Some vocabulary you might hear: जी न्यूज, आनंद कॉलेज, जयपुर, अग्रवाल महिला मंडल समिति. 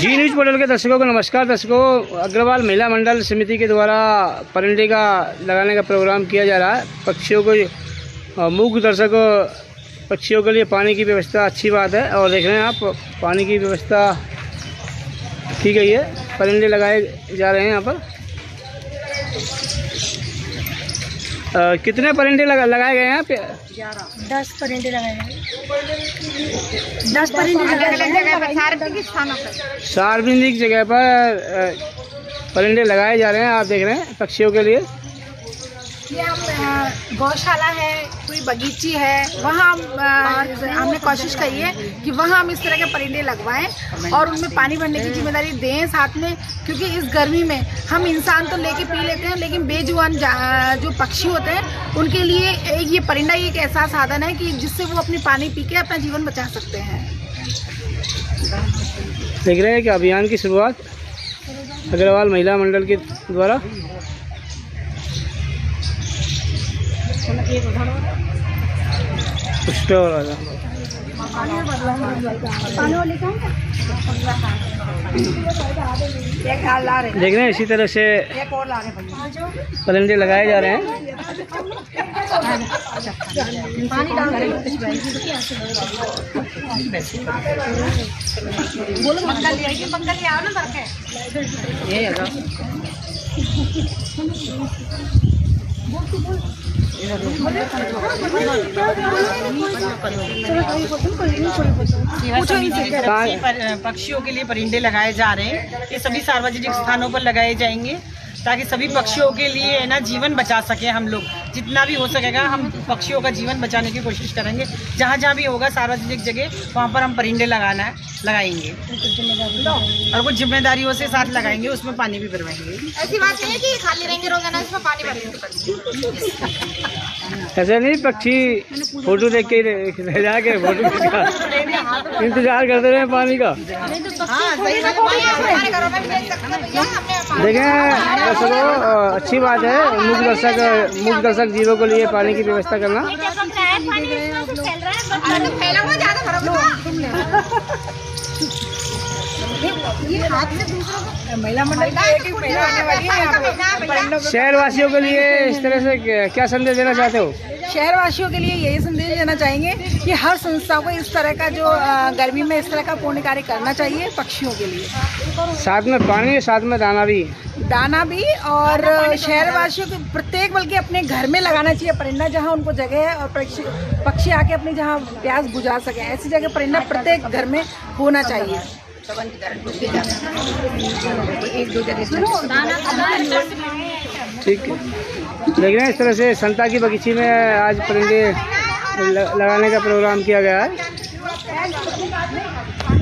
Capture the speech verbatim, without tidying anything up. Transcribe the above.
जी न्यूज portal के दर्शकों को नमस्कार। दर्शकों, अग्रवाल महिला मंडल समिति के द्वारा परिंदे का लगाने का प्रोग्राम किया जा रहा है। पक्षियों को, मूक दर्शक पक्षियों के लिए पानी की व्यवस्था अच्छी बात है, और देख रहे हैं आप पानी की व्यवस्था की गई है। परिंदे लगाए जा रहे हैं यहाँ पर। कितने परिंदे लगा, लगाए गए हैं आप? दस परिंदे लगाए गए हैं। दस परिंदे सार्वजनिक जगह पर परिंदे लगाए जा रहे हैं, आप देख रहे हैं पक्षियों के लिए। गौशाला है, कोई बगीची है, वहाँ हमने कोशिश करी है कि वहाँ हम इस तरह के परिंदे लगवाएं और उनमें पानी भरने की जिम्मेदारी दें साथ में, क्योंकि इस गर्मी में हम इंसान तो लेके पी लेते हैं, लेकिन बेजुबान जो पक्षी होते हैं उनके लिए ये परिंदा एक ऐसा साधन है कि जिससे वो अपनी पानी पी के अपना जीवन बचा सकते हैं। देख रहे हैं कि अभियान की शुरुआत अग्रवाल महिला मंडल के द्वारा। देख रहे हैं इसी तरह से परिंदे लगाए जा रहे हैं। पक्षियों के लिए परिंदे लगाए जा रहे हैं। ये सभी सार्वजनिक स्थानों पर लगाए जाएंगे ताकि सभी पक्षियों के लिए है ना जीवन बचा सके। हम लोग जितना भी हो सकेगा हम पक्षियों का जीवन बचाने की कोशिश करेंगे। जहाँ जहाँ भी होगा सार्वजनिक जगह वहाँ पर हम परिंदे लगाना है लगाएंगे, और कुछ जिम्मेदारियों से साथ लगाएंगे, उसमें पानी भी भरवाएंगे। ऐसी बात नहीं है कि खाली रहेंगे रोजाना, इसमें पानी भरेंगे। ऐसा नहीं पक्षी फोटो देख के रह के फोटो इंतजार करते रहे पानी का। देखें दर्शकों, अच्छी बात है मूक दर्शक मूक दर्शक जीवों के लिए पानी की व्यवस्था करना। शहरवासियों के लिए इस तरह से क्या संदेश देना चाहते हो? शहरवासियों के लिए यही संदेश देना चाहेंगे कि हर संस्था को इस तरह का जो गर्मी में इस तरह का पुण्य कार्य करना चाहिए पक्षियों के लिए। साथ में पानी, साथ में दाना भी दाना भी और शहरवासियों को प्रत्येक बल्कि अपने घर में लगाना चाहिए परिंदा, जहां उनको जगह है और पक्षी पक्षी आके अपनी जहां प्यास बुझा सके, ऐसी जगह परिंदा प्रत्येक घर में होना चाहिए। ठीक है, देख रहे हैं इस तरह से संता की बगीची में आज परिंदे लगाने का प्रोग्राम किया गया है।